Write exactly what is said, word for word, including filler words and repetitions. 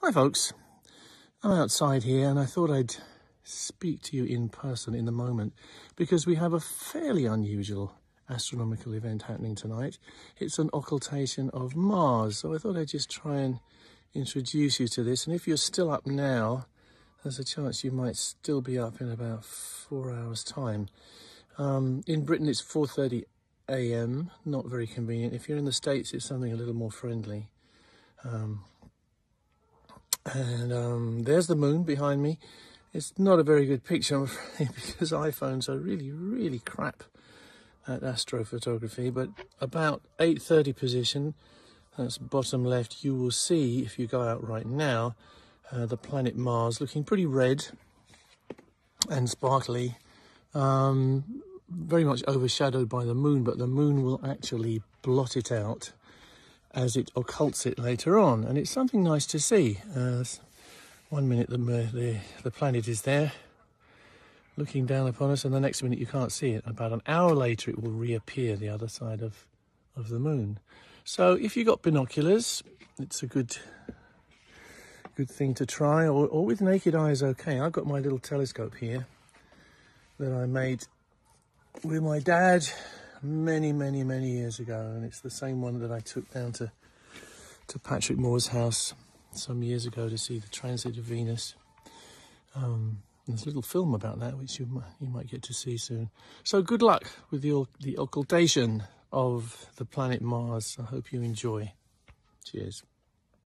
Hi folks, I'm outside here and I thought I'd speak to you in person in a moment because we have a fairly unusual astronomical event happening tonight. It's an occultation of Mars, so I thought I'd just try and introduce you to this, and if you're still up now, there's a chance you might still be up in about four hours time. Um, in Britain it's four thirty a m, not very convenient. If you're in the States it's something a little more friendly. Um, and um, there's the moon behind me. It's not a very good picture, I'm afraid, because iPhones are really, really crap at astrophotography, but about eight thirty position, that's bottom left, you will see, if you go out right now, uh, the planet Mars looking pretty red and sparkly, um, very much overshadowed by the moon, but the moon will actually blot it out as it occults it later on, and it's something nice to see. Uh, one minute the, the, the planet is there, looking down upon us, and the next minute you can't see it. About an hour later it will reappear the other side of, of the moon. So if you've got binoculars, it's a good good thing to try, or, or with naked eye is okay. I've got my little telescope here that I made with my dad many, many, many years ago, and it's the same one that I took down to, to Patrick Moore's house some years ago to see the transit of Venus. Um, There's a little film about that, which you might, you might get to see soon. So good luck with the, the occultation of the planet Mars. I hope you enjoy. Cheers.